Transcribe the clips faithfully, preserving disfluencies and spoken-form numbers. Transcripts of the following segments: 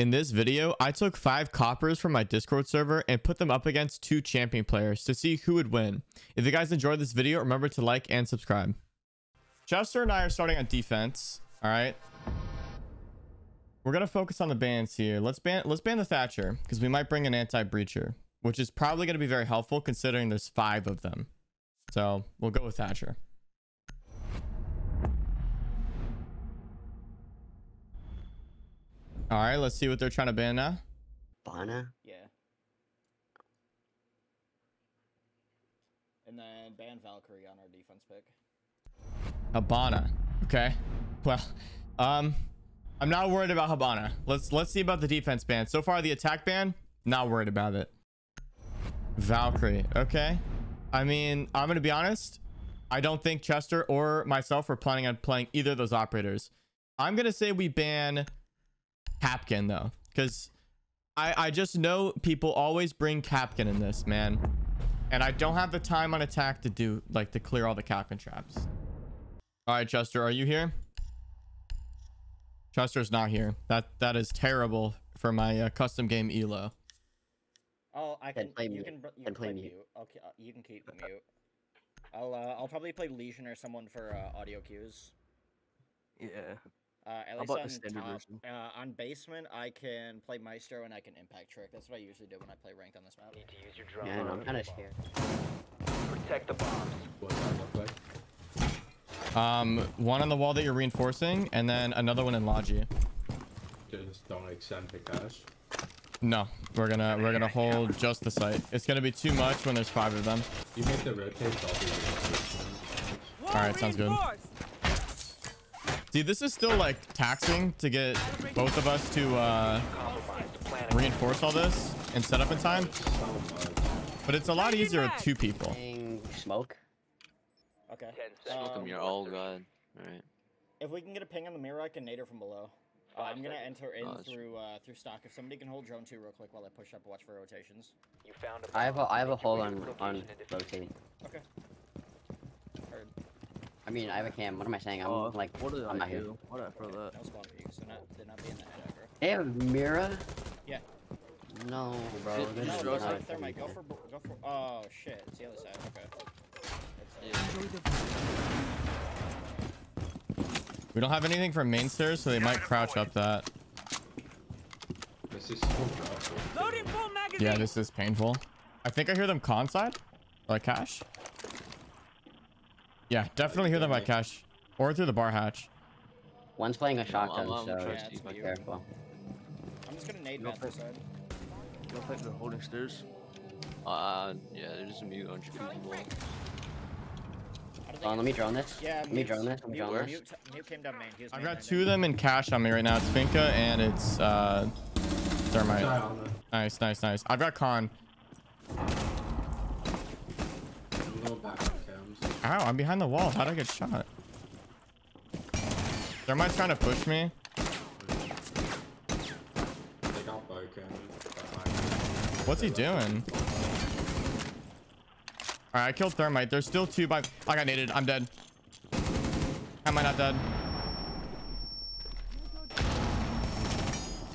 In this video, I took five coppers from my Discord server and put them up against two champion players to see who would win. If you guys enjoyed this video, remember to like and subscribe. Chester and I are starting on defense. All right. We're going to focus on the bans here. Let's ban let's ban the Thatcher because we might bring an anti-breacher, which is probably going to be very helpful considering there's five of them. So we'll go with Thatcher. All right, let's see what they're trying to ban now. Hibana? Yeah. And then ban Valkyrie on our defense pick. Hibana. Okay. Well, um, I'm not worried about Hibana. Let's let's see about the defense ban. So far, the attack ban, not worried about it. Valkyrie. Okay. I mean, I'm going to be honest. I don't think Chester or myself were planning on playing either of those operators. I'm going to say we ban Kapkan though, because I I just know people always bring Kapkan in this, man, and I don't have the time on attack to do like to clear all the Kapkan traps. All right, Chester, are you here? Chester's not here. That that is terrible for my uh, custom game Elo. Oh, I can. Play you can. You can play mute. Okay, uh, you can keep the mute. I'll uh, I'll probably play Lesion or someone for uh, audio cues. Yeah. Uh, at least on, the top, uh, on basement, I can play Maestro and I can impact trick. That's what I usually do when I play ranked on this map. Need to use your drone. Yeah, no, I'm kind of scared. Protect the bombs. What does that look like? Um, one on the wall that you're reinforcing, and then another one in Logi. Just don't extend the cash. No, we're gonna we're gonna hold just the site. It's gonna be too much when there's five of them. You make the rotate. All right, sounds good. See, this is still like taxing to get both of us to uh, reinforce all this and set up in time. But it's a lot easier with two people. Smoke. Okay. Smoke um, them, you're all gone. All right. If we can get a ping on the mirror, I can nade her from below. Uh, I'm gonna enter in oh, through uh, through stock. If somebody can hold drone two real quick while I push up, watch for rotations. You found a I have a I have a hold on on rotate. Okay. I mean, I have a cam. What am I saying? I'm uh, like, what did I'm I not do? Here. What I for okay, that? You, so not, not the they have Mira? Yeah. No, bro. It, no, no, no, Thermite. Go for, go for. Oh shit! It's the other side. Okay. Yeah. We don't have anything from main stairs, so they might crouch up that. This is so Loading full magazine. Yeah, this is painful. I think I hear them con side, like cash. Yeah, definitely hear them by cash or through the bar hatch. One's playing a shotgun, no, I'm, I'm so just be careful. I'm just gonna nade that side. You don't play for the holding stairs? Uh, yeah, there's a mute on your people. Oh, let me drone this. Yeah, let me drone this. Let me drone this. I've got two of them in cash on me right now. It's Finka and it's uh, Thermite. Nice, nice, nice. I've got con. Ow, I'm behind the wall. How'd I get shot? They're might trying to push me. What's he doing? Alright, I killed Thermite. There's still two by... I got naded. I'm dead. How am I not dead?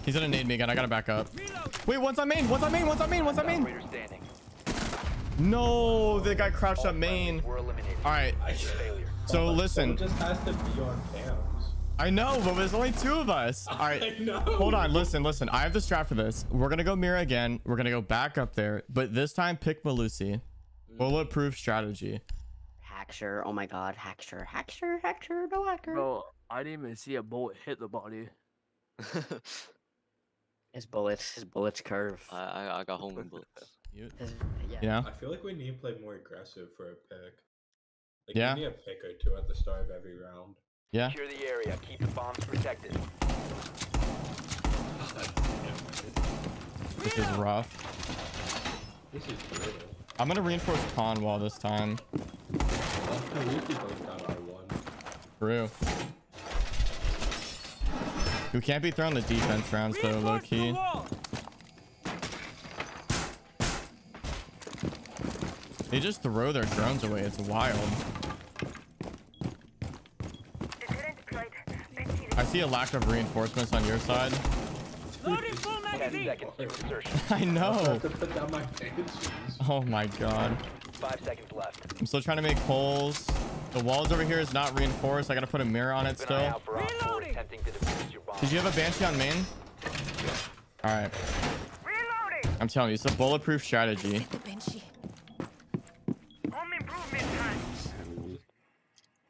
He's gonna nade me again. I gotta back up. Wait, one's on main. One's on main. One's on main. One's on main. No, the guy crouched up main. All right, so listen, just has to be on cams. I know, but there's only two of us. All right, hold on, listen, listen. I have the strat for this. We're gonna go Mira again. We're gonna go back up there, but this time pick Melusi. Bulletproof strategy. Hacker, oh my God, hacker, hacker, hacker, no hacker. Bro, I didn't even see a bullet hit the body. His bullets, his bullets curve. I, I, I got home in bullets. You know? I feel like we need to play more aggressive for a pick. Like, yeah. We need a pick or two at the start of every round. Yeah. Secure the area. Keep the bombs protected. This is rough. This is brutal. I'm gonna reinforce con wall this time. True. We can't be throwing the defense rounds though, low key. They just throw their drones away. It's wild. I see a lack of reinforcements on your side. I know. Oh my god. Five seconds left. I'm still trying to make holes. The walls over here is not reinforced. I gotta put a mirror on it still. Did you have a Banshee on main? All right. I'm telling you, it's a bulletproof strategy.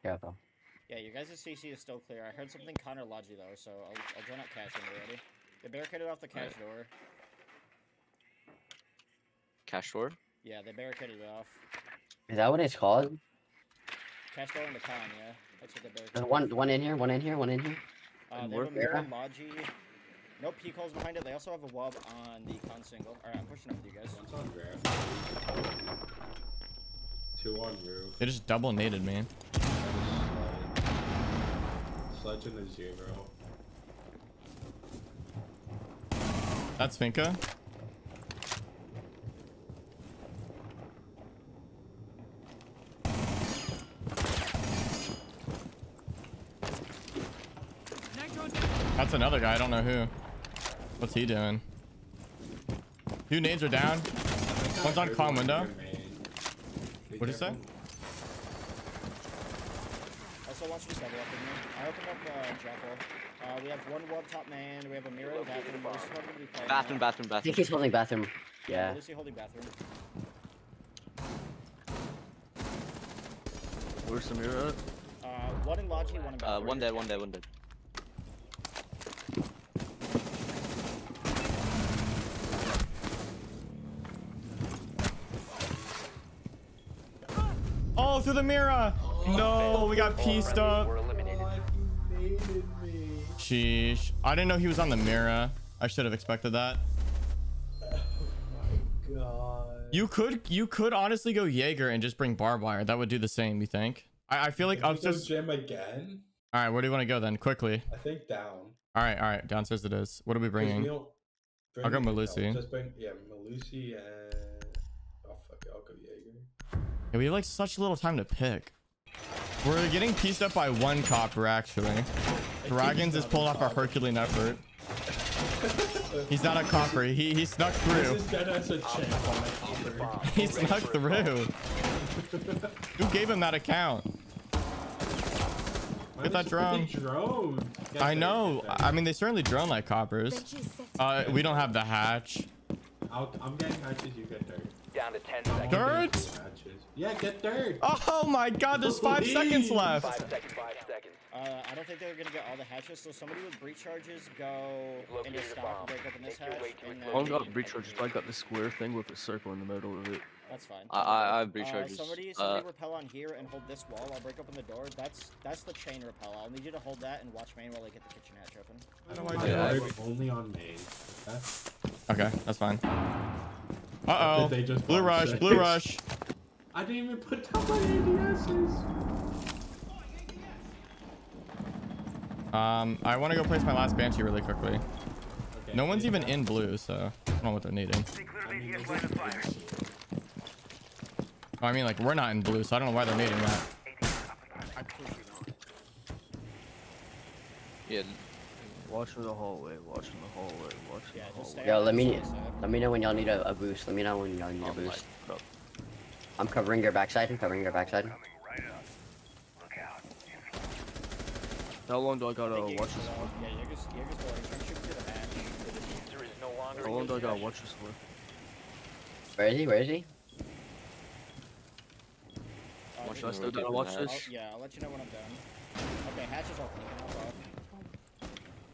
Yeah, though. Yeah, you guys' C C is still clear. I heard something kind of lodgy though, so I'll, I'll join up cash already. They barricaded off the cash right. door. Cash door? Yeah, they barricaded it off. Is that what it's called? Cash door in the con, yeah. That's what they barricaded. There's one, one in here, one in here, one in here. Uh, they have a mirror, Mozzie. No peek holes behind it. They also have a wub on the con single. Alright, I'm pushing up with you guys. One's on grass. Two on roof. They just double naded, man. Sledge in the zero. That's Finka. That's another guy. I don't know who. What's he doing? Two nades are down. One's on calm window. What did you say? Also, watch this level up in here. I opened up uh, Jackal. Uh, we have one wub top man. We have a mirror in bathroom. Bathroom, bathroom, bathroom. I think he's holding bathroom. Yeah. Melusi holding bathroom. Where's the mirror? Uh, one in Lodgy, one in bathroom. Uh, one dead, one dead, one dead. Oh, through the mirror! Oh, no, we got pieced up. We're eliminated. Oh, he baited me. Sheesh. I didn't know he was on the mirror. I should have expected that. Oh my god. You could you could honestly go Jaeger and just bring barbed wire. That would do the same, you think? I, I feel like upstairs. Gym again? Alright, where do you want to go then? Quickly. I think down. Alright, alright. Downstairs it is. What are we bringing? We bring I'll go Melusi. Just bring, yeah, Melusi and... Oh fuck it, I'll go Jaeger. Yeah, we have like such little time to pick. We're getting pieced up by one copper actually. Dragons has pulled off our Herculean effort. He's not a copper. He he snuck through. He snuck through. Who gave him that account? Get that drone. I know. I mean, they certainly drone like coppers. Uh, we don't have the hatch. I'm getting hatches. You get dirt. Down to ten seconds. Dirt? Yeah, get dirt. Oh my god, there's five Please. seconds left. Five seconds, five seconds. Uh, I don't think they're gonna get all the hatches, so somebody with breach charges go into stop, break open this hatch. I've got breach charges, but I got this square thing with a circle in the middle of it. That's fine. I, I, I have breach uh, charges. Somebody, somebody uh, repel on here and hold this wall. I'll break open the door. That's that's the chain repel. I'll need you to hold that and watch main while I get the kitchen hatch open. I don't want yeah, to only on main. That's... Okay, that's fine. Uh oh. Blue rush, it? blue rush. I didn't even put down my A D Ss. Um, I want to go place my last Banshee really quickly. Okay, no one's even in blue, so I don't know what they're needing. Oh, I mean, like, we're not in blue, so I don't know why they're needing that. Yeah. Watch for the hallway, watch for the hallway, watch for the hallway. Yo, let me, let me know when y'all need a, a boost. Let me know when y'all need a boost. I'm covering your backside, I'm covering your backside. How long do I gotta watch this for? How long do I gotta watch this for? Where is he? Where is he? Uh, should I still gotta watch this? I'll, yeah, I'll let you know when I'm done. Okay, hatch is open.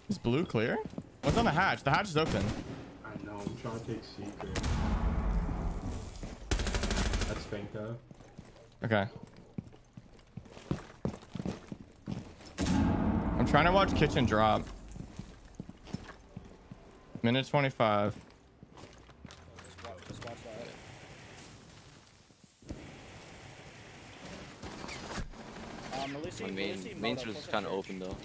Is blue clear? What's on the hatch? The hatch is open. I know, I'm trying to take secret. That's Finka. Okay. I'm trying to watch kitchen drop. Minute twenty-five. My main, main source is kind of open though.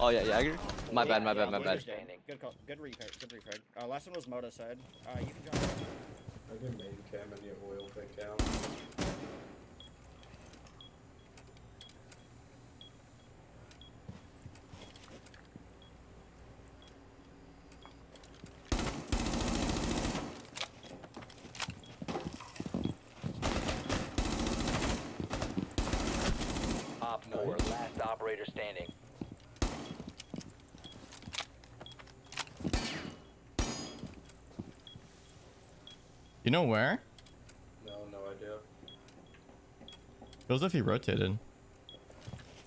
Oh yeah, Jaeger. My bad, my bad, my bad. Good call. Good repair. Good repair. Uh, last one was Moto side. Uh, you can jump. I can main cam and the oil pick down. operator standing. You know where? No, no idea. Feels if he rotated.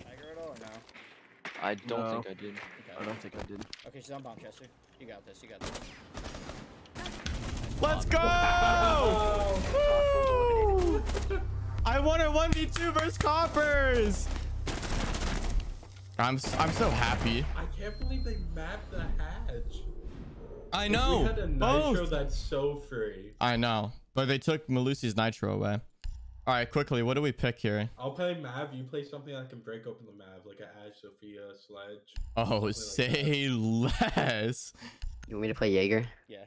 Tiger at all or no? I don't no. think I did. I don't think I did. Okay, she's on bomb, Chester. You got this, you got this. Let's go! Woo! I won a one v two versus Coppers! I'm, I'm so happy. I can't believe they mapped the hatch. I know. We had a nitro Both. That's so free. I know. But they took Melusi's nitro away. All right, quickly, what do we pick here? I'll play Mav. You play something that can break open the Mav, like an Ashe, Sofia, Sledge. Oh, say like less. You want me to play Jaeger? Yeah.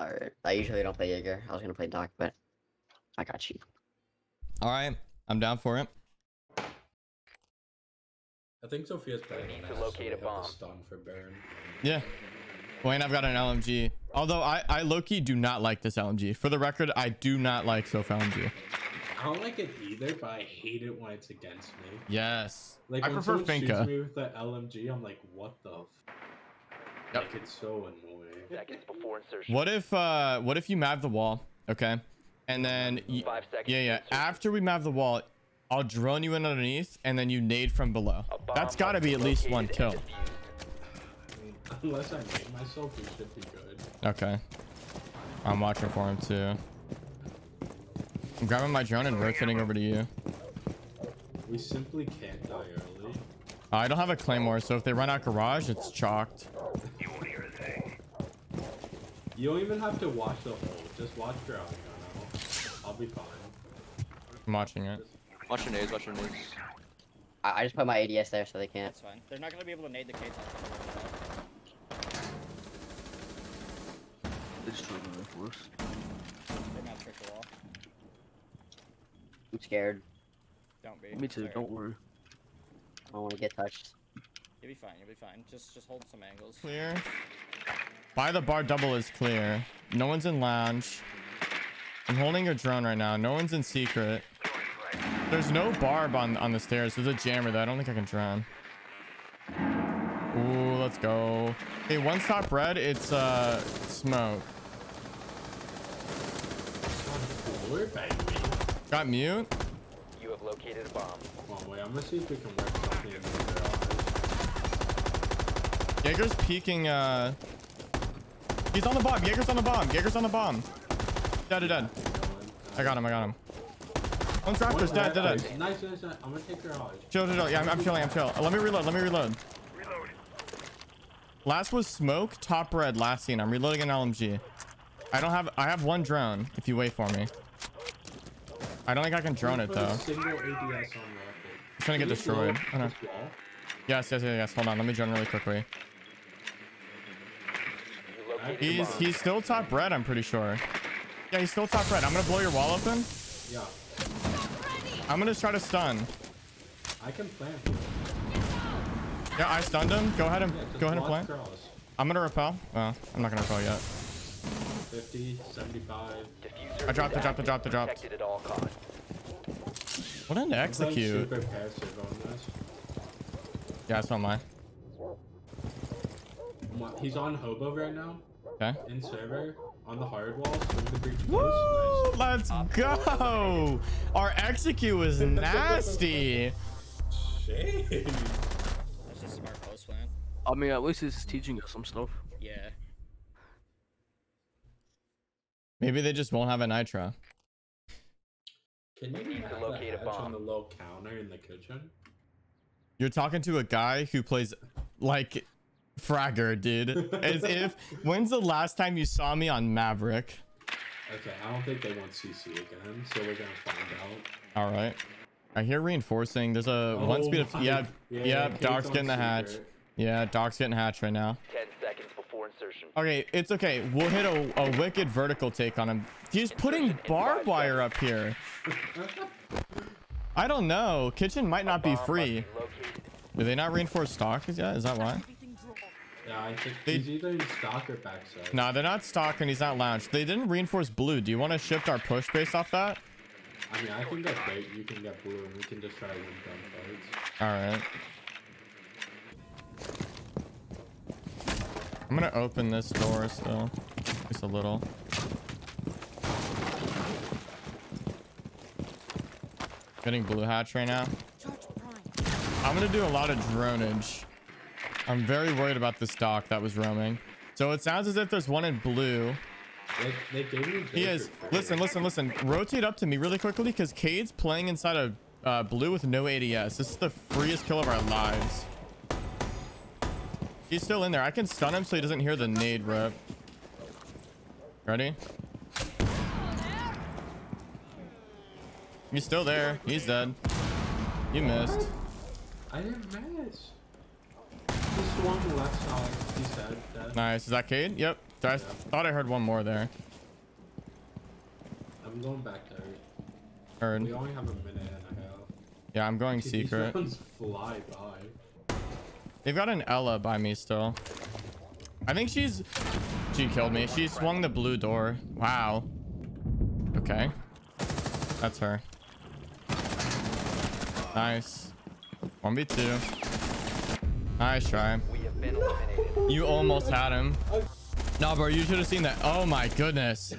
All right. I usually don't play Jaeger. I was going to play Doc, but I got you. All right. I'm down for it. I think Sophia's playing on Ashe, to locate so a bomb. Stun for burn. Yeah. Wayne, I've got an L M G. Although I, I low-key do not like this L M G. For the record, I do not like Soph L M G. I don't like it either, but I hate it when it's against me. Yes. Like, I when prefer Finka. Shoots me with the L M G, I'm like, what the? F yep. Like, it's so annoying. Seconds before insertion. What if, uh, what if you map the wall, okay? And then, Five seconds yeah, yeah. After we map the wall, I'll drone you in underneath, and then you nade from below. That's got to be at least one kill. Unless I make myself, it should be good. Okay. I'm watching for him too. I'm grabbing my drone and rotating over to you. We simply can't die early. Uh, I don't have a claymore, so if they run out garage, it's chalked. You won't hear a thing. You don't even have to watch the hole. Just watch your eye. I'll be fine. I'm watching it. Watch your nades, watch your nades. I, I just put my A D S there so they can't. That's fine. They're not going to be able to nade the case. I'm scared. Don't be. Me too. Sorry. Don't worry. I don't want to get touched. You'll be fine. You'll be fine. Just, just hold some angles. Clear. By the bar double is clear. No one's in lounge. I'm holding a drone right now. No one's in secret. There's no barb on on the stairs. There's a jammer though. I don't think I can drown. Ooh, let's go. Hey, one stop red. It's uh smoke. Got mute. You have located a bomb. Come on, wait, I'm gonna see if we can work something in their office. Jaeger's peeking. Uh, he's on the bomb. Jaeger's on the bomb. Jaeger's on the bomb. Dead, dead, dead. I got him. I got him. One's Raptor's dead, dead, dead. Nice, nice, nice. I'm gonna take your odds. Chill, chill, chill. Yeah, I'm, I'm chilling. I'm chill. Let me reload. Let me reload. Reload. Last was smoke. Top red. Last scene. I'm reloading an L M G. I don't have. I have one drone. If you wait for me. I don't think I can drone it though. A single A D S on it's gonna get destroyed. Oh, no. Yes, yes, yes, yes. Hold on, let me drone really quickly. He's he's still top red, I'm pretty sure. Yeah, he's still top red. I'm gonna blow your wall open. Yeah. I'm gonna try to stun. I can plant. Yeah, I stunned him. Go ahead and yeah, go ahead and plant. Cross. I'm gonna repel. Oh, I'm not gonna repel yet. fifty, seventy-five. I dropped, I dropped, I dropped, I dropped. What an execute. Like yeah, that's not mine. He's on hobo right now. Okay. In server, on the hard wall. Woo! Nice. Let's go! Our execute was nasty. Shit. That's just smart post plan. I mean, at least it's teaching us some stuff. Yeah. Maybe they just won't have a nitro. Can you, you can locate a bomb on the low counter in the kitchen? You're talking to a guy who plays like Fragger, dude. As if. When's the last time you saw me on Maverick? Okay, I don't think they want C C again, so we're gonna find out. All right. I hear reinforcing. There's a oh one speed of yeah, yeah. yeah Doc's getting the hatch. Secret. Yeah, Doc's getting hatch right now. Ten seconds. Insertion. Okay, it's okay. We'll hit a, a wicked vertical take on him. He's putting barbed wire up here. I don't know. Kitchen might not be free. Do they not reinforce stock? Is yeah, is that why? Yeah, I think they, he's either in stock or backside. No, nah, they're not stock and he's not lounge. They didn't reinforce blue. Do you want to shift our push based off that? I mean, I can get bait, you can get blue, and we can just try to win gunfights. Alright. I'm gonna open this door still. Just a little. Getting blue hatch right now. I'm gonna do a lot of dronage. I'm very worried about this doc that was roaming. So it sounds as if there's one in blue. They, they gave he is. Listen, listen, listen. Rotate up to me really quickly because Cade's playing inside of uh, blue with no A D S. This is the freest kill of our lives. He's still in there. I can stun him so he doesn't hear the nade rip. Ready? He's still there. He's dead. You missed. I didn't miss. Just one left side. He's dead, dead. Nice. Is that Cade? Yep. I yeah. thought I heard one more there. I'm going back there. Heard. We only have a minute and a half. Yeah, I'm going Dude, secret. These ones fly by. They've got an Ela by me still. I think she's... She killed me. She swung the blue door. Wow. Okay. That's her. Nice. one v two. Nice try. You almost had him. Nah, bro, you should have seen that. Oh my goodness.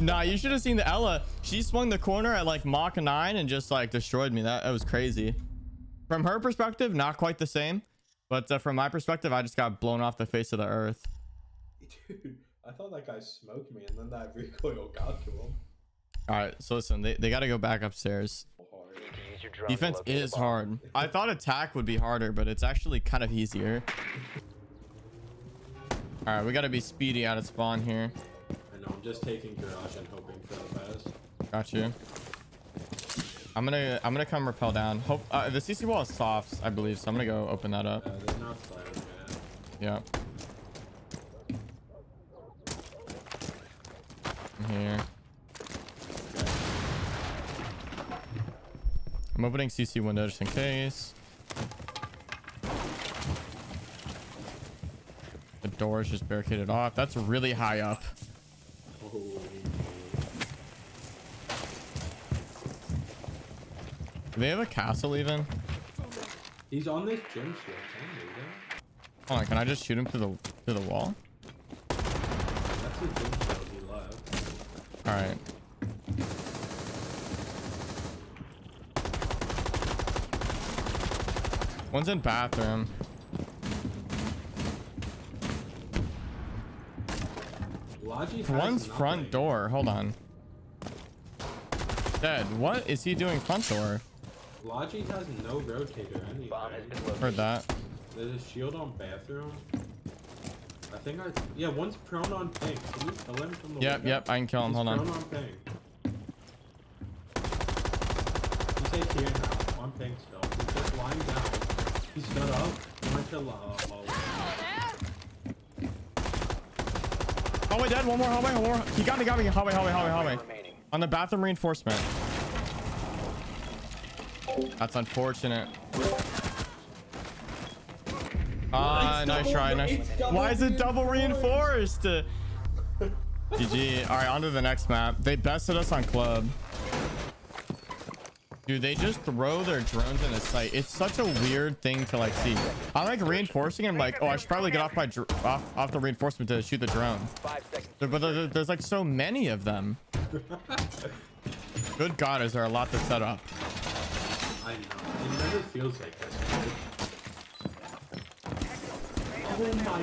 Nah, you should have seen the Ela. She swung the corner at like Mach nine and just like destroyed me. That, that was crazy. From her perspective, not quite the same. But uh, from my perspective, I just got blown off the face of the earth. Dude, I thought that guy smoked me and then that recoil got to him. Alright, so listen, they, they got to go back upstairs. Defense is hard. I thought attack would be harder, but it's actually kind of easier. Alright, we got to be speedy out of spawn here. I know, I'm just taking garage and hoping for the best. Got you. I'm gonna, I'm gonna come rappel down. Hope uh, the C C wall is soft, I believe, so I'm gonna go open that up. Uh, they're not firing, man. Yep. I'm here. I'm opening C C window just in case. The door is just barricaded off. That's really high up. Oh. Do they have a castle even? He's on this gym shield. Hold on, can I just shoot him through the through the wall? That's a gym shield he left. All right. One's in bathroom. One's front door. Hold on. Dead. What is he doing front door? Logic has no rotator anyway. Heard that. There's a shield on bathroom. I think I... Yeah, one's prone on pink. Can you kill him from the Yep, window? Yep, I can kill him. He's Hold on. Prone on pink. He's here now. On pink still. He's just lying down. He's stood up. He went to lava. Hallway dead. One more hallway. One more. He got me. Got me. Hallway. Hallway. Hallway. Hallway. On the bathroom reinforcement. That's unfortunate. Ah, uh, nice try. Nice. Why is it double reinforced? G G. All right, on to the next map. They bested us on club. Dude, they just throw their drones in a site. It's such a weird thing to like see. I like reinforcing and I'm like, oh, I should probably get off my dr off off the reinforcement to shoot the drone. But there, there's like so many of them. Good God, is there a lot to set up? I know. It never feels like this. Oh my God.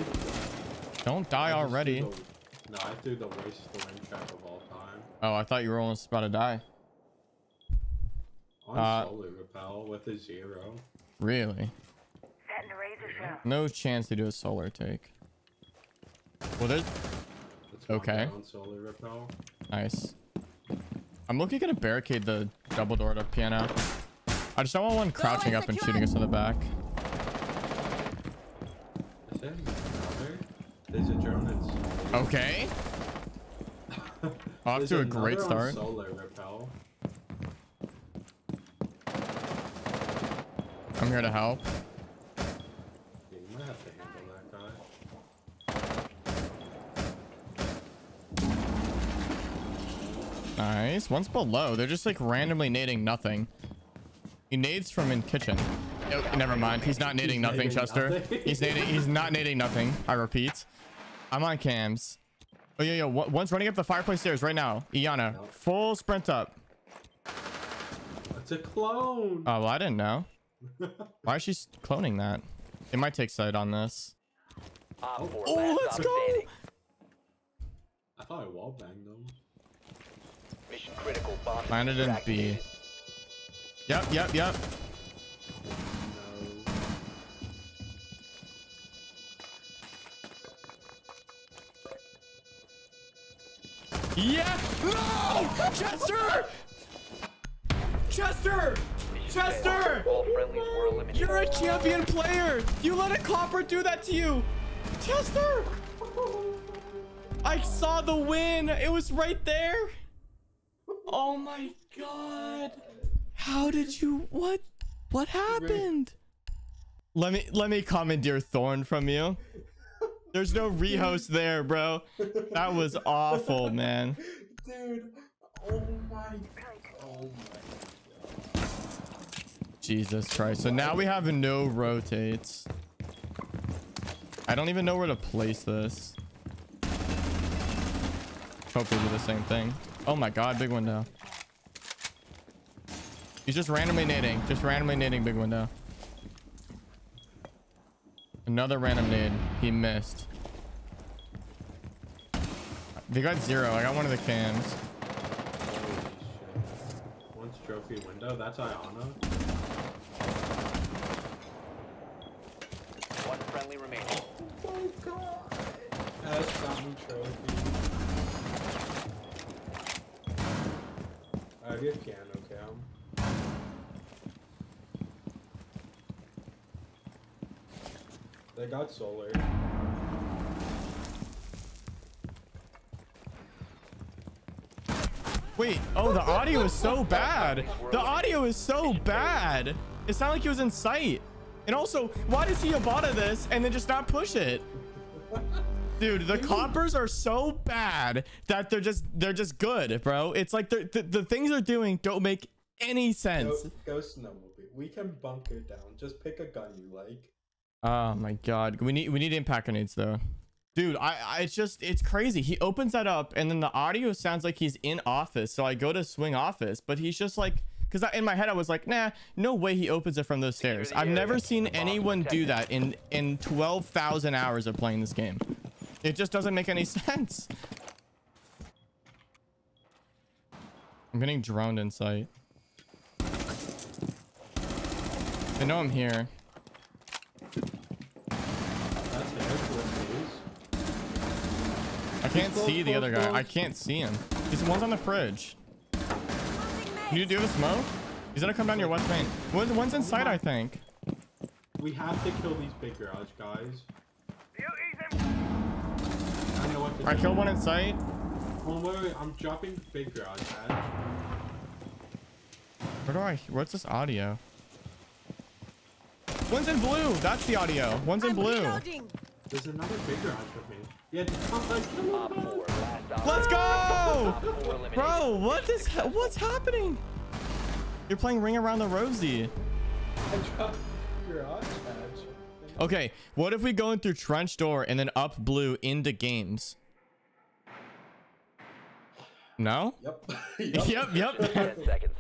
Don't die already. The, no, I threw the worst storm trap of all time. Oh, I thought you were almost about to die. On uh, solar repel with a zero. Really? Yeah. No chance to do a solar take. Well, there's. Okay. Solar repel. Nice. I'm looking gonna barricade the double door to piano. I just don't want one crouching up and shooting us in the back. Is there another? There's a German. Okay. Off to a great start. Solar repel. I'm here to help. Yeah, you might have to handle that guy. Nice. One's below. They're just like randomly nading nothing. He nades from in kitchen. Nope, never mind. He's not nading nothing, Chester. He's nading. He's not nading nothing. I repeat. I'm on cams. Oh, yo, yo. One's running up the fireplace stairs right now. Iana. Full sprint up. It's a clone. Oh, well, I didn't know. Why is she cloning that? It might take sight on this. Oh, oh let's go. Standing. I thought I wall banged them. Mission critical bomb. Landed in B. Yep, yep, yep. No. Yeah! No! Chester! Chester! Chester! You're a champion player! You let a copper do that to you! Chester! I saw the win! It was right there! Oh my god! How did you what what happened? Let me let me commandeer Thorn from you. There's no rehost there, bro. That was awful, man. Dude, oh my oh my god. Jesus Christ. So now we have no rotates. I don't even know where to place this. Hope we do the same thing. Oh my god, big window. He's just randomly nading. Just randomly nading big window. Another random nade. He missed. They got zero. I got one of the cams. Holy shit. One's trophy window. That's Iana. One friendly remaining. Oh my god. That's some trophy. I get piano cam. They got solar. Wait, oh, the audio is so bad. The audio is so bad. It sounded like he was in sight. And also, why does he Hibana this and then just not push it? Dude, the coppers are so bad that they're just they're just good, bro. It's like the the things they're doing don't make any sense. Go, go snowmobile. We can bunker down. Just pick a gun you like. Oh my god, we need we need impact grenades though, dude. I, I it's just it's crazy. He opens that up and then the audio sounds like he's in office, so I go to swing office, but he's just like, because in my head I was like, nah, no way he opens it from those stairs. I've never seen anyone do that in in twelve thousand hours of playing this game. It just doesn't make any sense. I'm getting droned in sight. I know I'm here. I can't see the other guy. I can't see him. He's one's on the fridge. Can you do a smoke? He's gonna come down your west main. One's inside, I think. We have to kill these big garage guys. I know what to do. I killed one in sight. Oh, wait, wait, I'm dropping big garage guys. Where do I? What's this audio? One's in blue. That's the audio. One's in blue. There's another big garage with me. Yeah, let's go, bro. What is ha what's happening? You're playing Ring Around the Rosie. Okay, what if we go in through trench door and then up blue into games? No. Yep. Yep. Yep. Yep.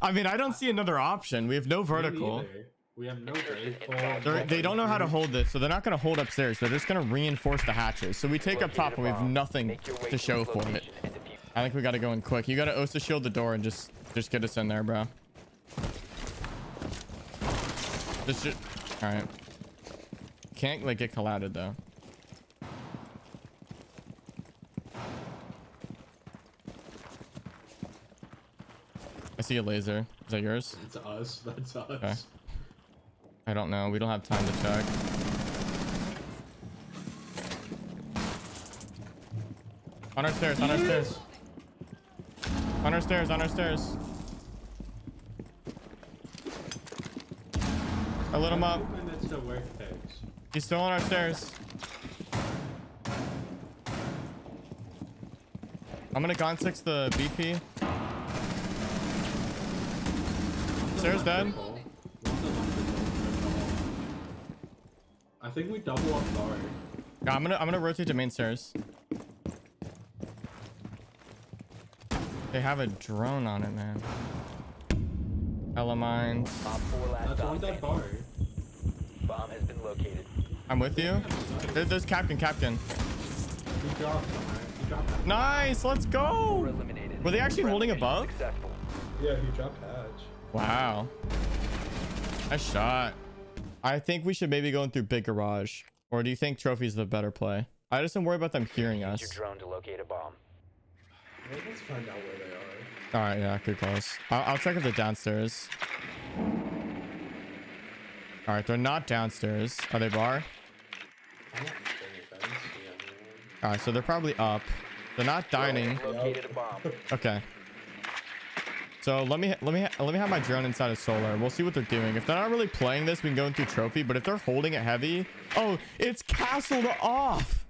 I mean, I don't see another option. We have no vertical. We have no they, they don't know how to hold this, so they're not going to hold upstairs. They're just going to reinforce the hatches. So we take up top and we have nothing to show for it. I think we got to go in quick. You got to Osa shield the door and just just get us in there, bro. This should, all right. Can't like get collided though. I see a laser. Is that yours? It's us. That's us. Okay. I don't know. We don't have time to check. On our stairs, on our stairs. On our stairs, on our stairs. I lit him up. He's still on our stairs. I'm gonna gon six the B P. Sarah's dead. I think we double up sorry. Yeah, I'm gonna I'm gonna rotate to main stairs. They have a drone on it, man. Ela mine. That's only that bar. Bomb has been located. I'm with you. There, there's Kapkan, Kapkan. Good job, Good job. Nice, let's go. We're Were they actually holding above? Successful. Yeah, he dropped hatch. Wow. Nice shot. I think we should maybe go in through big garage. Or do you think trophy's the better play? I just don't worry about them hearing us. Use your drone to locate a bomb. Maybe let's find out where they are. All right, yeah, good calls. I'll, I'll check if they're downstairs. All right, they're not downstairs. Are they bar? All right, so they're probably up. They're not dining. Okay. So let me let me let me have my drone inside of solar. We'll see what they're doing. If they're not really playing this, we can go into trophy. But if they're holding it heavy, oh, it's castled off.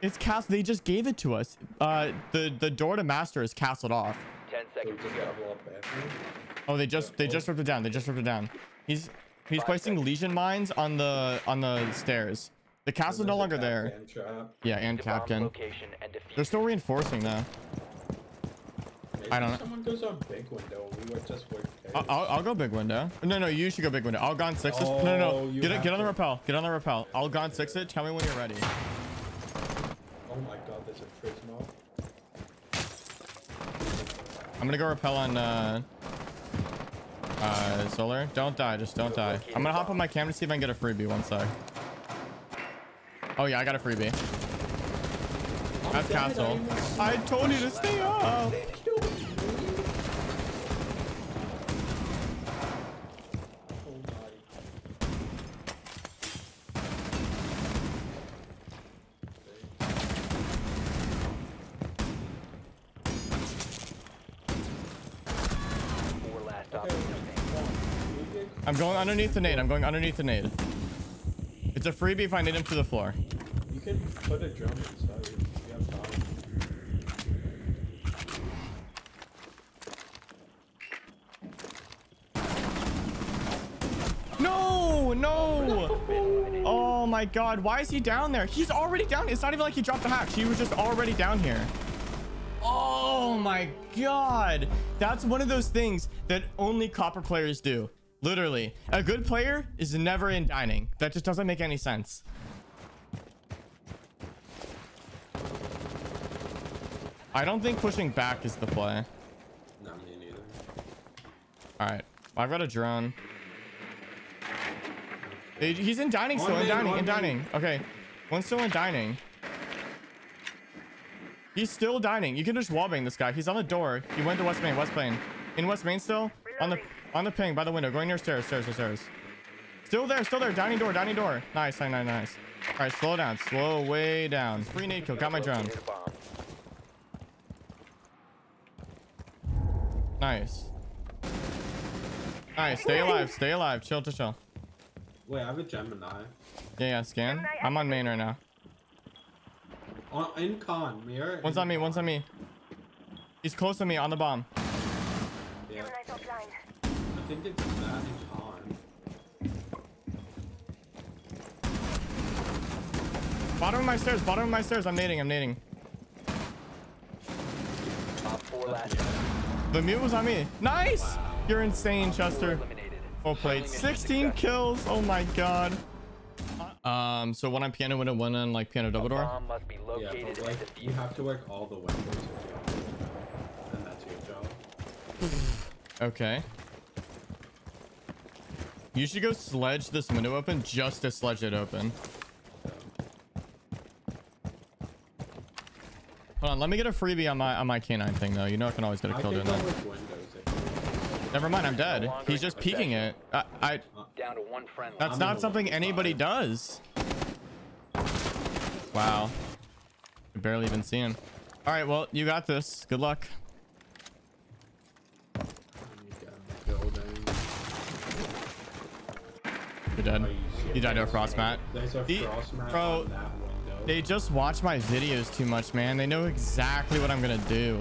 It's cast. They just gave it to us. Uh, the the door to master is castled off. Ten seconds to go. Oh, they just they just ripped it down. They just ripped it down. He's he's placing Lesion mines on the on the stairs. The castle's no longer there. Yeah, and Kapkan. They're still reinforcing though. I don't know. Someone goes on big window. We were just I'll, I'll, I'll go big window. No, no, you should go big window. I'll gone six. Oh, no, no, no. Get it. Get on the rappel. Get on the rappel. I'll gone six it. Tell me when you're ready. Oh my God, there's a prisma. I'm gonna go rappel on uh, uh, solar. Don't die. Just don't die. I'm gonna hop on my cam to see if I can get a freebie. One sec. Oh yeah, I got a freebie. That's castle. I told you to stay up. I'm going underneath the nade. I'm going underneath the nade. It's a freebie if I nade him to the floor. You can put a drone inside. You have time. No, no! Oh my God, why is he down there? He's already down. It's not even like he dropped the hatch. He was just already down here. Oh my God. That's one of those things that only copper players do. Literally, a good player is never in dining. That just doesn't make any sense. I don't think pushing back is the play. Not me neither. All right, I've got a drone. He's in dining still, in dining, in dining. Okay, one's still in dining. He's still dining. You can just wallbang this guy. He's on the door. He went to West Main, West Main. In West Main still, on the... On the ping by the window, going near stairs, stairs, stairs. Still there, still there. Dining door, dining door. Nice, nice, nice, nice. All right, slow down, slow way down. Free nade kill. Got my drone. Nice. Nice. Stay alive, stay alive. Chill to chill. Wait, I have a Gemini. Yeah, yeah. Scan. I'm on main right now. On in con, Mira. One's on me. One's on me. He's close to me on the bomb. Yeah. I think it's that on. Bottom of my stairs, bottom of my stairs. I'm nading, I'm nading. Top four last. The mute was on me. Nice! Wow. You're insane, Chester. Full plate. sixteen kills. Oh my God. Um, so one on piano window, one on like piano double door. Must be located. Yeah, like, you have to work all the windows. And that's your job. Okay. You should go sledge this window open just to sledge it open. Hold on, let me get a freebie on my on my canine thing though. You know I can always get a kill doing that. Never mind, I'm dead. He's just peeking it. I, I down to one friend. That's not something anybody does. Wow. I barely even see him. All right, well you got this. Good luck. You're dead. Oh, you, you died to a frost mat. There's a frost mat on that window. They just watch my videos too much, man. They know exactly what I'm gonna do.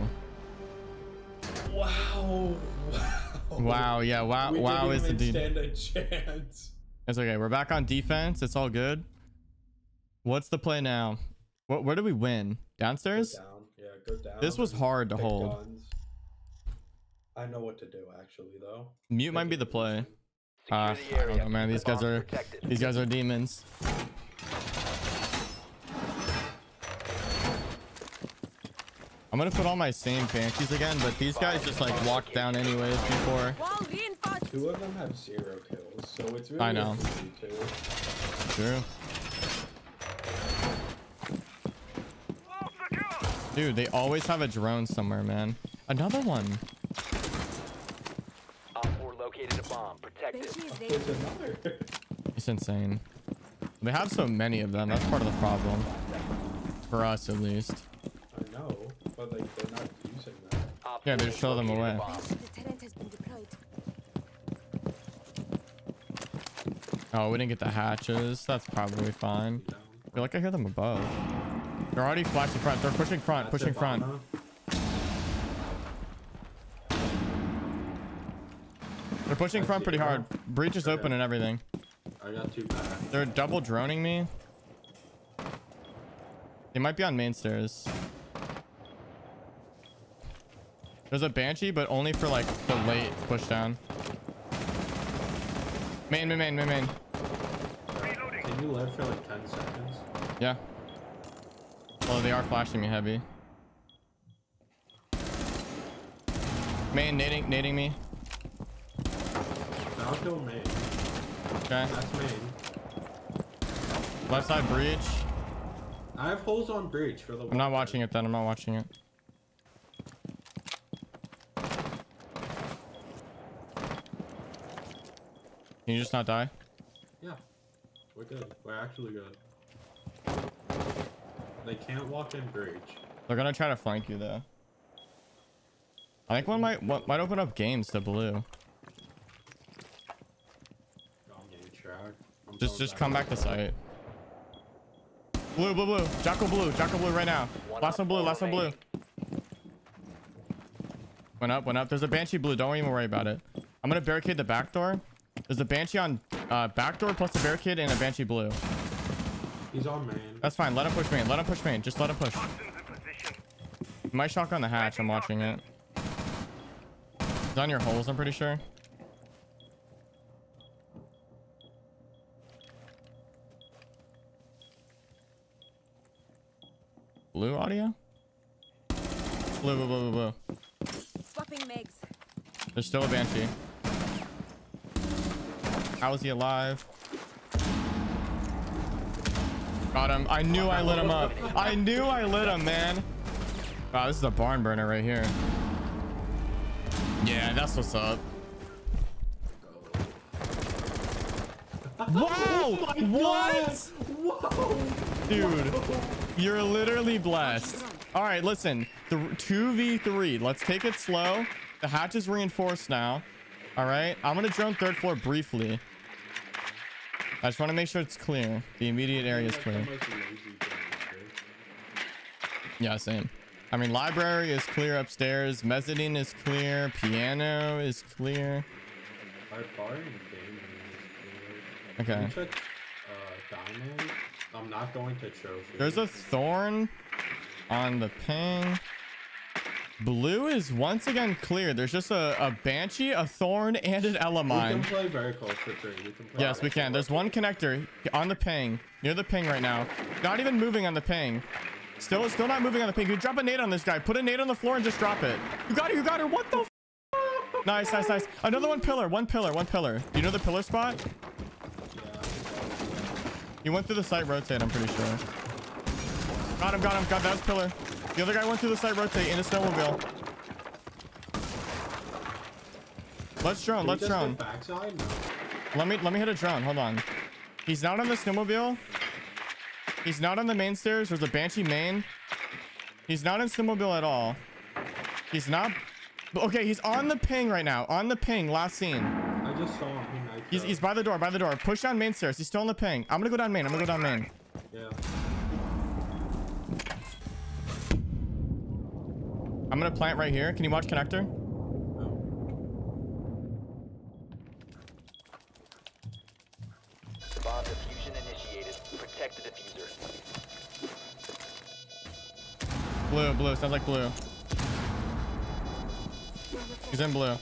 Wow. Wow. Wow. Yeah. Wow. We wow didn't is even the stand a chance. It's okay. We're back on defense. It's all good. What's the play now? What? Where do we win? Downstairs? Go down. Yeah. Go down. This was hard to hold. Guns. I know what to do actually, though. Mute might be the play. Uh, the I don't know, man. These guys are protected. These guys are demons. I'm gonna put on my same panties again, but these guys just like walked down anyways before. Two of them have zero kills, so it's really I know. True. Dude, they always have a drone somewhere, man. Another one. Located a bomb. Protected. It's insane. They have so many of them. That's part of the problem. For us, at least. But like they're not using that. Yeah, they throw them away. Oh, we didn't get the hatches. That's probably fine. I feel like I hear them above. They're already flashing front. They're pushing front, pushing front. They're pushing front pretty hard. Breach is open and everything. I got two back. They're double droning me. They might be on main stairs. There's a banshee, but only for like the late push down. Main, main, main, main, main. Can you live for like ten seconds? Yeah. Oh, they are flashing me heavy. Main, nading, nading me. I'll go main. Okay. That's main. Left side breach. I have holes on breach for the. I'm not watching it then. I'm not watching it. Can you just not die? Yeah. We're good. We're actually good. They can't walk in breach. They're gonna try to flank you though. I think one might one might open up games to blue. Just just come back to site. Blue, blue, blue. Jackal blue. Jackal blue right now. Last one blue. Last one blue. Went up, went up. There's a banshee blue. Don't even worry about it. I'm gonna barricade the back door. There's a banshee on uh, back door plus a barricade and a banshee blue. He's on main. That's fine. Let him push main. Let him push main. Just let him push. My shotgun the hatch. I'm watching it. It's on your holes, I'm pretty sure. Blue audio? Blue, blue, blue, blue, blue. Swapping migs. There's still a banshee. How is he alive? Got him. I knew I lit him up. I knew I lit him, man. Wow, this is a barn burner right here. Yeah, that's what's up. Wow! What? Dude, you're literally blessed. All right, listen. The two v three. Let's take it slow. The hatch is reinforced now. All right, I'm gonna drone third floor briefly. I just want to make sure it's clear. The immediate area is clear. Yeah, same. I mean, library is clear upstairs. Mezzanine is clear. Piano is clear. Okay. I'm not going to trophy. There's a Thorn on the ping. Blue is once again clear. There's just a, a banshee, a Thorn, and an Ela mine. We can play vertical for three. We can play yes, we can. There's one connector on the ping, near the ping right now. Not even moving on the ping. Still, still not moving on the ping. You drop a nade on this guy. Put a nade on the floor and just drop it. You got her. You got her. What the? F nice, nice, nice. Another one pillar. One pillar. One pillar. Do you know the pillar spot? You went through the site rotate. I'm pretty sure. Got him. Got him. Got that was pillar. The other guy went through the side rotate in a snowmobile. Let's drone. Let's drone. Let me let me hit a drone. Hold on. He's not on the snowmobile. He's not on the main stairs. There's a banshee main. He's not in snowmobile at all. He's not. Okay, he's on the ping right now. On the ping. Last scene. I just saw him. He's he's by the door. By the door. Push down main stairs. He's still on the ping. I'm gonna go down main. I'm gonna go down main. Yeah. I'm gonna plant right here. Can you watch connector? No. Bomb diffusion initiated. Protect the diffuser. Blue, blue. Sounds like blue. He's in blue.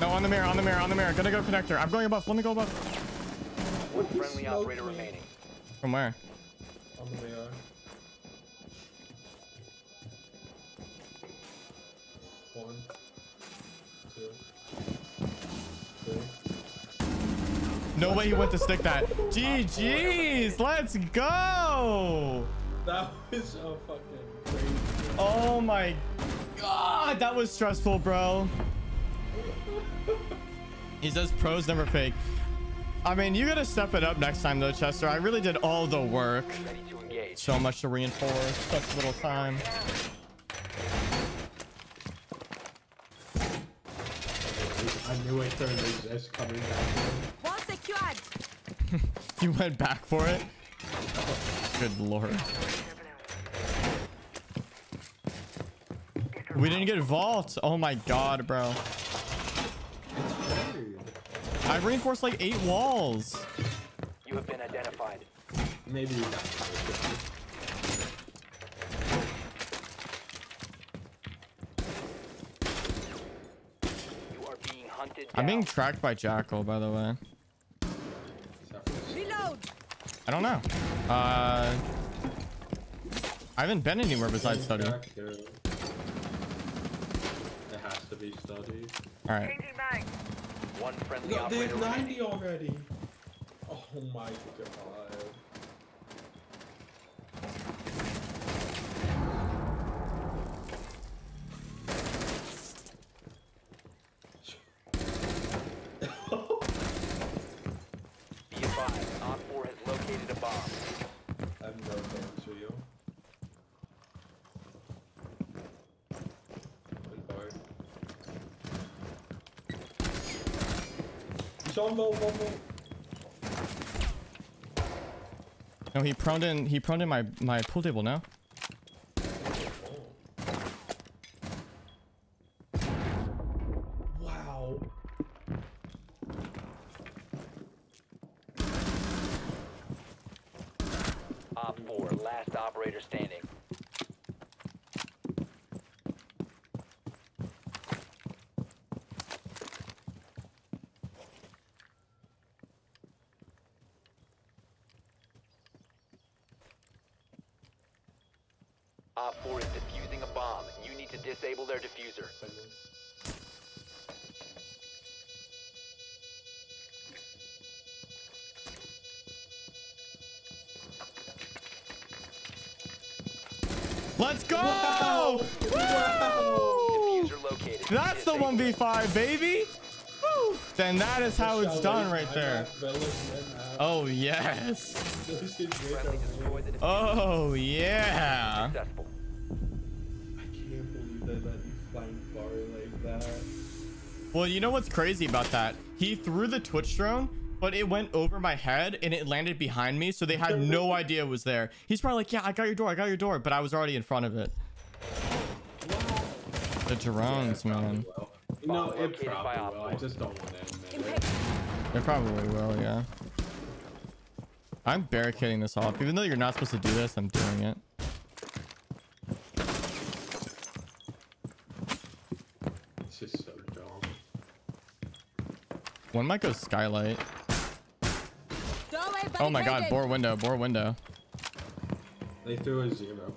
No, on the mirror, on the mirror, on the mirror. Gonna go connector. I'm going above. Let me go above. One friendly operator remaining. From where? On the mirror. One, two, three. No way you went to stick that. G G's, let's go. That was so fucking crazy. Oh my God, that was stressful, bro. He says pros never fake. I mean, you gotta step it up next time though, Chester. I really did all the work. So much to reinforce, such little time. I knew I turned this coming back. You went back for it? Good lord. We didn't get vault. Oh my god, bro. I reinforced like eight walls. You have been identified. Maybe not. You are being hunted down. I'm being tracked by Jackal, by the way. Reload. I don't know. Uh, I haven't been anywhere besides study. There has to be study. All right. One friendly no, operator there's ninety remaining. Already. Oh my god. Be advised, Op four has located a bomb. I have no thanks for you. One more, one more. No, he proned in. He proned in my my pool table now. Oh. Wow. Op four, last operator standing. Op four is defusing a bomb. You need to disable their diffuser. Let's go! Wow! Wow! Diffuser located. That's the one v five, baby! Woo! Then that is how it's done right there. Oh, yes. Oh, yeah. Well, you know what's crazy about that? He threw the Twitch drone, but it went over my head and it landed behind me, so they had no idea it was there. He's probably like, yeah, I got your door, I got your door, but I was already in front of it. The drones, yeah, man. Will. No, it probably will. I just don't want to admit it. It probably will, yeah. I'm barricading this off. Even though you're not supposed to do this, I'm doing it. One might go skylight. Oh my god, bore window, bore window. They threw a zero.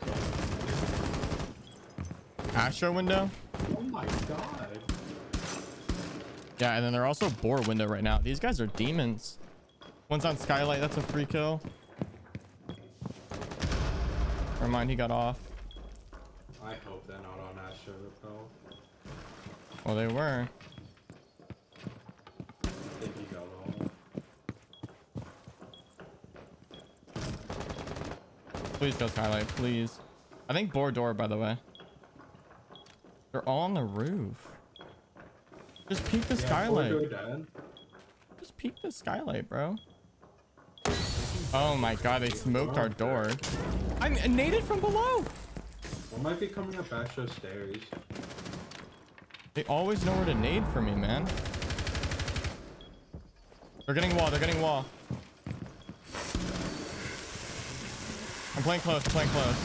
Astro window? Oh my god. Yeah, and then they're also bore window right now. These guys are demons. One's on skylight, that's a free kill. Never mind, he got off. I hope they're not on Astro repel. Well, they were. Please go skylight, please. I think board door, by the way. They're all on the roof. Just peek the yeah, skylight. Just peek the skylight, bro. Oh my god, they smoked our door. I'm naded from below. Oh It might be coming up Astro stairs. They always know where to nade for me, man. They're getting wall. They're getting wall. I'm playing close. Playing close.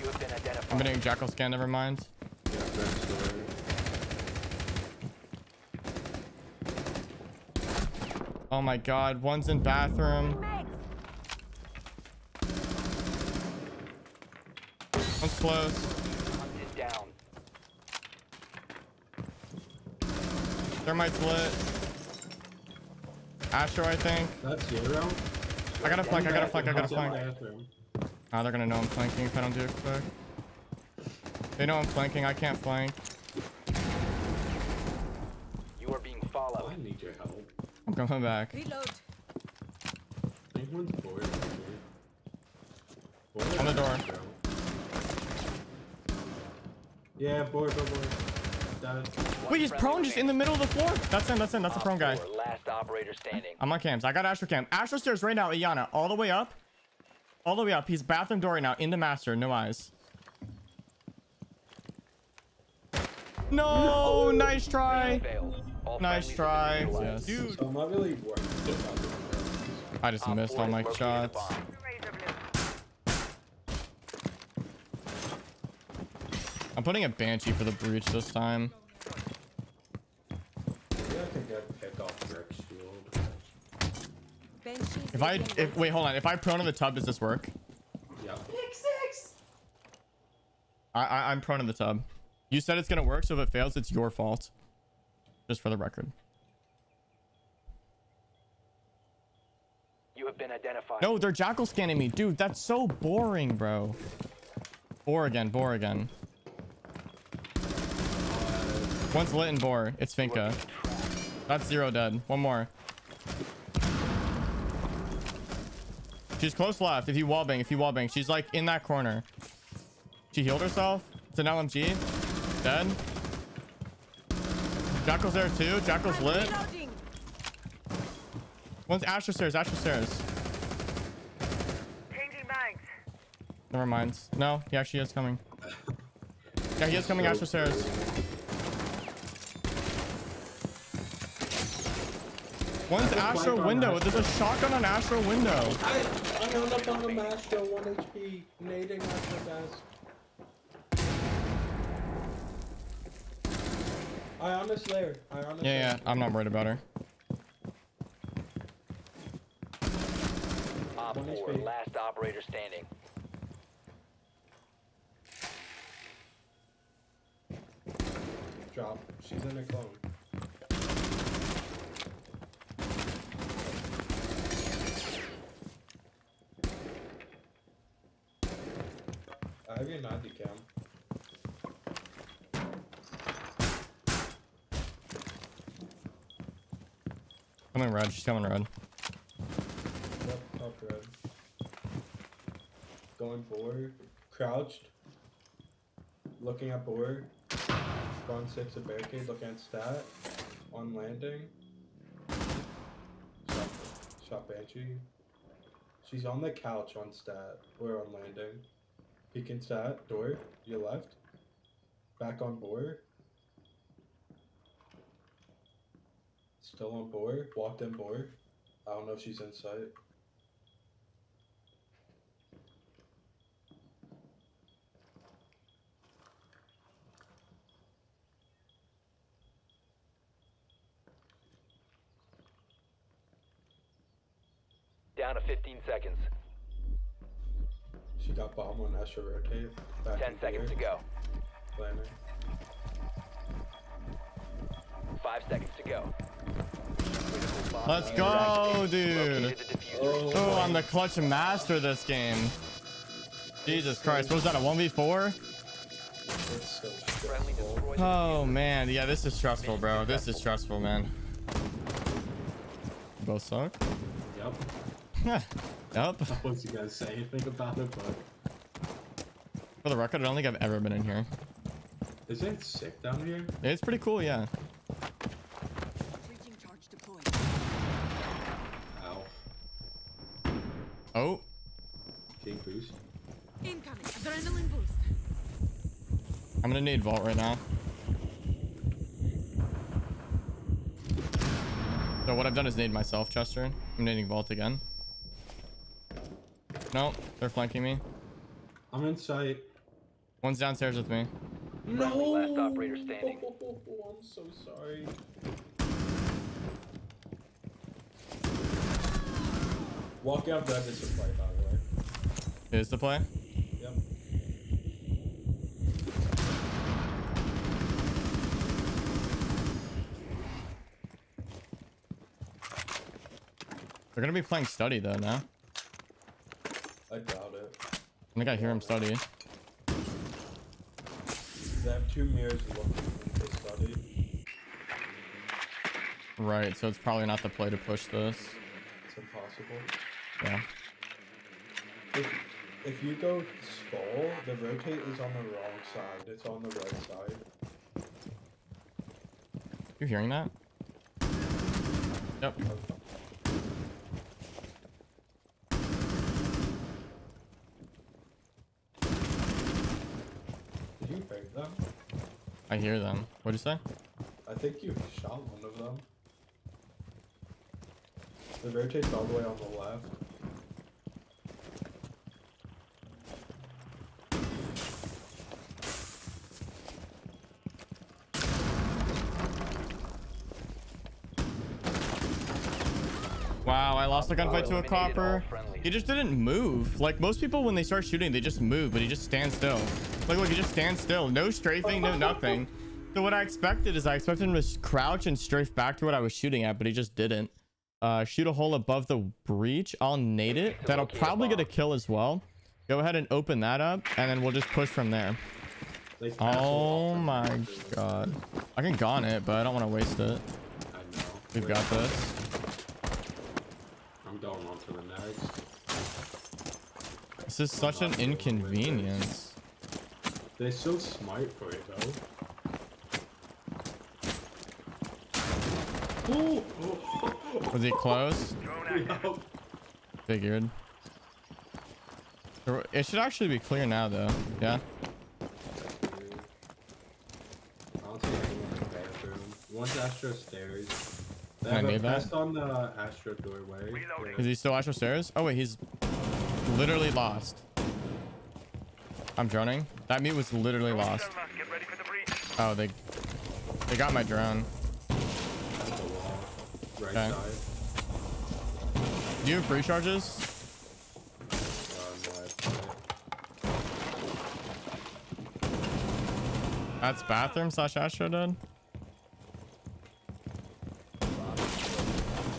You have been identified. I'm getting Jackal scan. Never mind. Yeah, oh my God! One's in bathroom. One's close. Down. Thermite's lit. Astro, I think. That's zero. I gotta flank, I gotta flank, I gotta flank. Ah, oh, they're gonna know I'm flanking if I don't do it quick. They know I'm flanking, I can't flank. You are being followed. I need your help. I'm coming back. Reload. Anyone's bored. On the door. Yeah, bored, bored, bored. Wait, he's prone just in the middle of the floor. That's him, that's him, that's the prone guy. Operator standing. I'm on cams. I got Astro cam. Astro stairs right now. Iana, all the way up, all the way up. He's bathroom door right now. In the master, no eyes. No, no. Nice try. Nice try. Yes. Dude. I'm not really worried. I just missed all my shots. I'm putting a banshee for the breach this time. If I if, wait, hold on. If I prone in the tub, does this work? Yeah. six six. I, I I'm prone in the tub. You said it's gonna work, so if it fails, it's your fault. Just for the record. You have been identified. No, they're Jackal scanning me, dude. That's so boring, bro. Bore again, bore again. One's lit and bore. It's Finka. That's zero dead. One more. She's close left. If you wallbang, if you wallbang, she's like in that corner. She healed herself. It's an L M G. Dead. Jackal's there too. Jackal's lit. One's Asher stairs. Asher stairs. Never mind. No, he actually is coming. Yeah, he is coming. Asher stairs. One's Astro window. There's a shotgun on Astro window. I, I held up on the Maestro, one H P, nading after that. I honestly layered. I honestly. Yeah, yeah. I'm not worried about her. Op four, last operator standing. Drop. She's in a clone. I have your ninety cam. Coming red, she's coming red. Yep, up red. Going forward, crouched. Looking at board. Spawn six of barricade, looking at stat. On landing. Shot, shot Banshee. She's on the couch on stat, or on landing. Peek inside, door, your left. Back on board. Still on board, walked in board. I don't know if she's in sight. Down to fifteen seconds. She got bomb on Asher rotate. Back Ten seconds here. To go. Planning. Five seconds to go. Let's go, dude. Oh, oh, I'm the clutch master this game. Jesus Christ. What was that, a one v four? Oh, man. Yeah, this is stressful, bro. This is stressful, man. You both suck? Yep. Yeah. Yep. What you guys say? Think about it, but for the record, I don't think I've ever been in here. Is it sick down here? It's pretty cool, yeah. Charge deployed. Ow. Oh. King boost. Incoming adrenaline boost. I'm gonna need vault right now. So what I've done is nade myself, Chester. I'm nading vault again. Nope, they're flanking me. I'm in sight. One's downstairs with me. No! Last operator standing. Oh, oh, oh, oh, I'm so sorry. Walk out, grab this supply, by the way. Here's the play? Yep. They're gonna be playing study though now. I doubt it. I think I hear him study. They have two mirrors and one to study. Right, so it's probably not the play to push this. It's impossible. Yeah. If, if you go skull, the rotate is on the wrong side. It's on the right side. You're hearing that? Yep. Okay. Them. I hear them. What'd you say? I think you shot one of them. The rotate's all the way on the left. Wow, I lost the gunfight to a copper. He just didn't move. Like most people, when they start shooting, they just move, but he just stands still. Like, look, he just stands still. No strafing, no nothing. So what I expected is I expected him to crouch and strafe back to what I was shooting at, but he just didn't. Uh, shoot a hole above the breach. I'll nade it. That'll probably get a kill as well. Go ahead and open that up, and then we'll just push from there. Oh my god. I can gon it, but I don't want to waste it. We've got this. I'm going on to the next. This is such an inconvenience. They still smite for it though. Ooh. Was he close? No. Figured. It should actually be clear now though. Yeah. I'll take anyone in the bathroom. One's Astro stairs. They have a pest on the Astro doorway. Reloading. Is he still Astro stairs? Oh wait, he's literally lost. I'm droning. That mute was literally lost. Get ready for the breach. Oh, they they got my drone. Right okay. Side. Do you have free charges? That's bathroom slash Astro dead.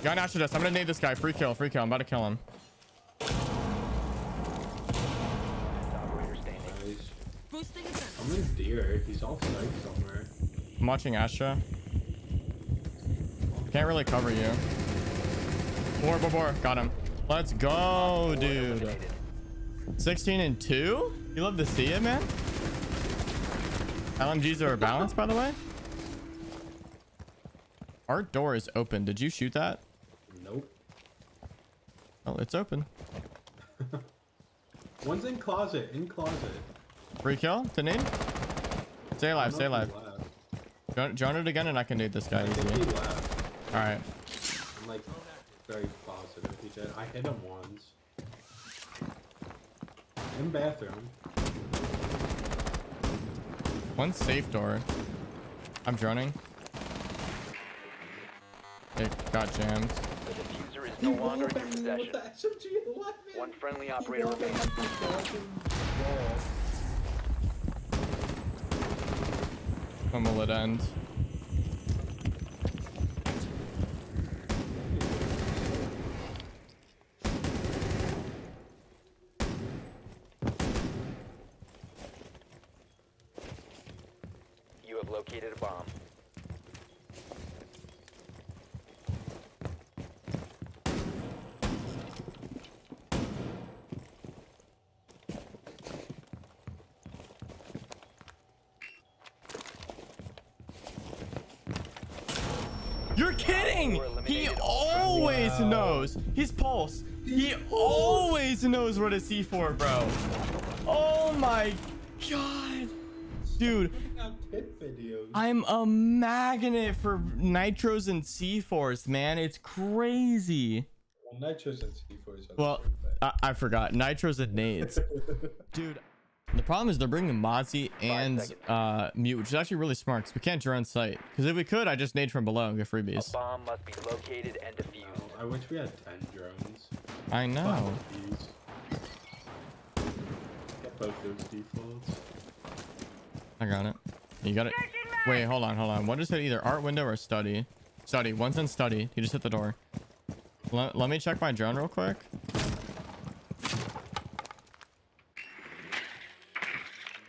Got an Astro dust. I'm gonna nade this guy. Free kill. Free kill. I'm about to kill him. I'm in deer. He's all psyched somewhere. I'm watching Asha. Can't really cover you. Boar, boar, boar. Got him. Let's go, dude. sixteen and two? You love to see it, man. L M Gs are balanced, by the way. Our door is open. Did you shoot that? Nope. Oh, it's open. One's in closet. In closet. Free kill to nade. Stay alive, stay alive. Drone it again and I can nade this guy easily. Alright. I'm like very positive he did. I hit him once. In bathroom. One safe door. I'm droning. It got jammed. The diffuser is no longer in your possession. One friendly operator remains. When will it end? You have located a bomb. You're kidding! He always knows his pulse. He always knows what to see for, bro. Oh my god! Dude, I'm a magnet for nitros and C-force, man. It's crazy. Well, nitros and C-force. Well, I, I forgot. Nitros and nades. Dude, the problem is they're bringing Mozzie and uh, Mute, which is actually really smart because we can't draw on sight. Because if we could, I just nade from below and get freebies. A bomb must be located and defused. I wish we had ten drones. I know. Get both those defaults. I got it. You got it. Wait, hold on, hold on. One just hit either art window or study. Study. One's in study. He just hit the door. Let, let me check my drone real quick.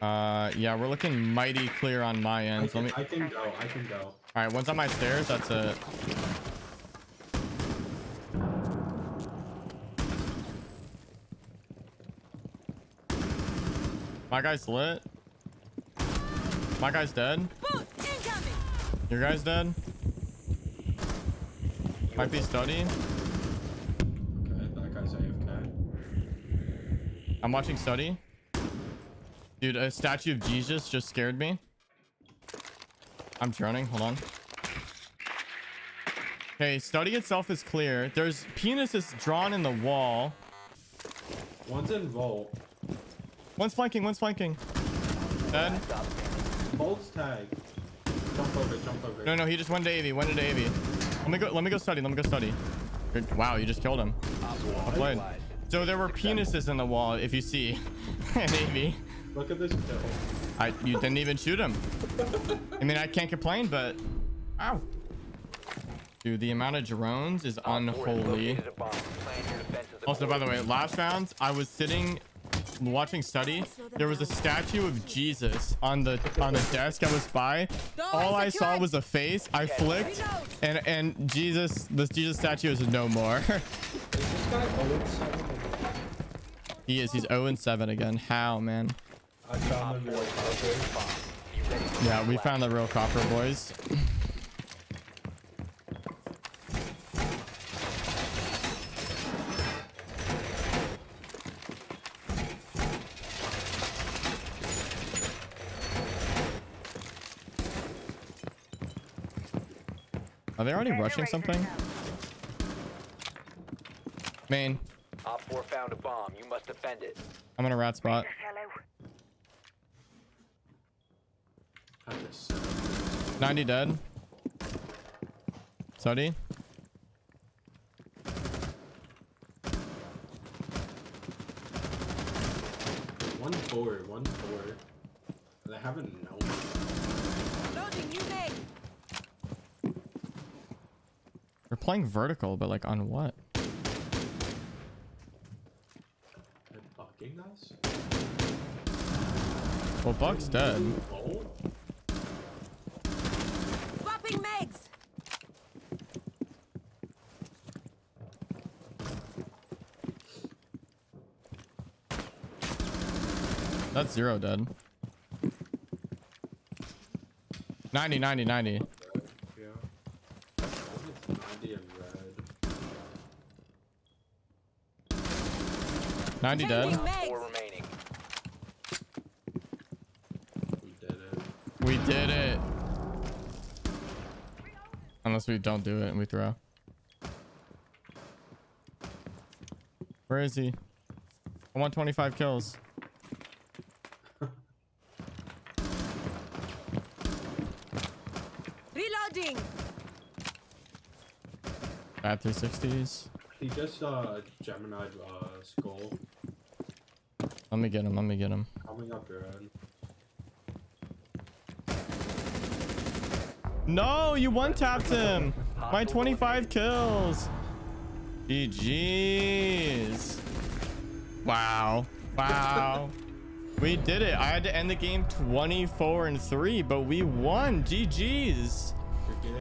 Uh, yeah, we're looking mighty clear on my end. Let me. I can go. I can go. All right, one's on my stairs. That's it. My guy's lit. My guy's dead. Your guy's dead. Might be study. Okay, that guy's A F K. I'm watching study. Dude, a statue of Jesus just scared me. I'm droning. Hold on. Okay, study itself is clear. There's penises drawn in the wall. One's in vault. One's flanking. One's flanking. Dead. Bolts tag. Jump over, jump over. No, no, he just went to A V, went into A V. Let me go, let me go study, let me go study. Good. Wow, you just killed him. I played. So there were penises in the wall, if you see. And A V. Look at this kill. I, you didn't even shoot him. I mean, I can't complain, but... Ow. Dude, the amount of drones is unholy. Also, by the way, last round, I was sitting... watching study. There was a statue of Jesus on the on the desk I was by. All I saw was a face. I flicked and and Jesus, this Jesus statue is no more. He is, he's zero and seven again. How, man? Yeah, we found the real copper, boys. Are they already rushing something? Main. Op four found a bomb. You must defend it. I'm in a rat spot. ninety dead. Study. One forward, one forward. They haven't known. Loading you made. We're playing vertical, but like on what? They're bugging us? Well, Buck's dead. Swapping megs. That's zero dead. ninety, ninety, ninety. ninety dead. Four remaining. We did it. We did it. Unless we don't do it and we throw. Where is he? I want twenty-five kills. Reloading. Bad three sixties. He just uh Gemini uh skull. Let me get him, let me get him. Coming up your end. No, you one-tapped him! My twenty-five kills! G Gs. Wow. Wow. We did it. I had to end the game twenty-four and three, but we won. G Gs.